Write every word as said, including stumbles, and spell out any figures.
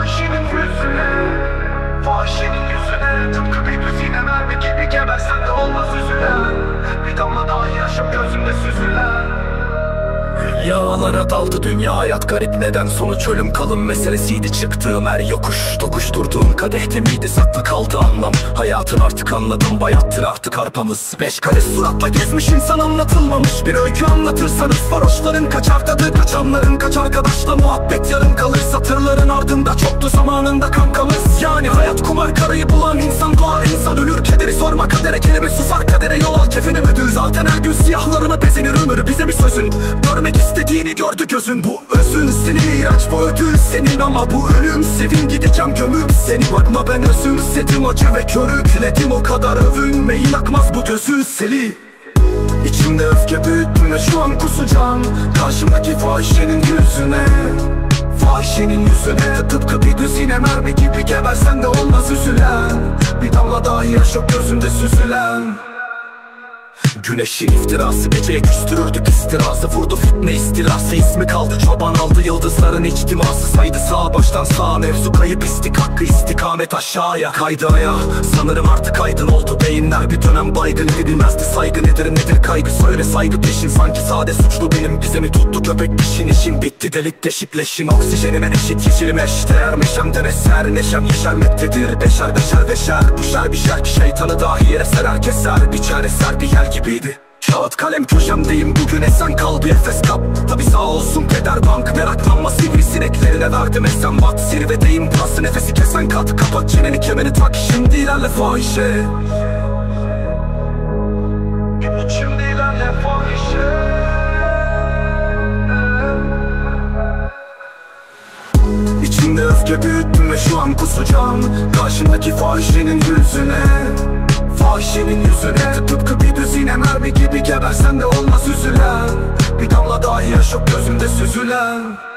Fahşinin yüzüne, fahşinin yüzüne, tıpkı bir düzine mermi gibi gebersen de olmaz üzülen. Bir damla daha yaşım gözümde süzülen. Yağlara daldı dünya hayat, garip neden sonuç ölüm kalım meselesiydi. Çıktığım her yokuş tokuşturduğum kadehte miydi saklı kaldı anlam. Hayatın artık anladım, bayattır artık arpamız. Beş kare suratla gezmiş insan, anlatılmamış bir öykü anlatırsanız. Varoşların kaçar tadı, kaçanların kaç arkadaşla muhabbet yarım kalır. Satırların ardında çoktu zamanında kankamız. Yani hayat kumar, karayı bulan insan doğar, insan ölür. Kederi sorma kadere, kelime susar kadere yol al kefeni müdür. Zaten her gün siyahlarına bezenir ömür, bize bir sözün. Görmek istediğini gördü gözün, bu özün seni ilaç, bu ödül senin ama bu ölüm. Sevin gideceğim gömüp seni, bakma ben özümsedim acı ve körükledim. O kadar övünmeyin, akmaz bu gözü seli. İçimde öfke büyüttüm ve şu an kusacağım karşımdaki fahişenin yüzüne. Fahişenin yüzüne, tıpkı bir düzine mermi gibi gebersen de olmaz üzülen. Bir damla dahi yaş yok gözümde süzülen. Güneşin iftirası geceye küstürürdük istirası. Vurdu fitne istilası, ismi kaldı çoban aldı yıldızların içtiması. Saydı sağ baştan sağa, mevzu kayıp istik hakkı istikamet aşağıya kaydı aya. Sanırım artık aydın oldu beyinler, bir dönem baygın edilmezdi saygı. Nedir nedir kaygı, söyle saygı peşin. Sanki sade suçlu benim, bize mi tuttu köpek dişin? İşin bitti delik deşipleşin, oksijenime eşit yeşilim eşdeğer. Meşemden eser neşem yeşermektedir, beşer beşer beşer. Bu şer bir şer ki şeytanı dahi yere serer keser. Bir çare ser bir yer gibi kağıt kalem köşemdeyim bugün, esen kal bir efes kap. Tabi sağ olsun peder bank, meraklanma sivrisineklerine verdim esen vat. Sirvedeyim pası nefesi kesen kat, kapat çeneni kemeri tak şimdi ilerle fahişe. Şimdi ilerle fahişe. İçimde öfke büyüttüm ve şu an kusacağım karşımdaki fahişenin yüzüne. Fahişenin yüzüne, tıpkı bir düzine mermi gibi gebersen de olmaz üzülen. Bir damla dahi yaş yok gözümde süzülen.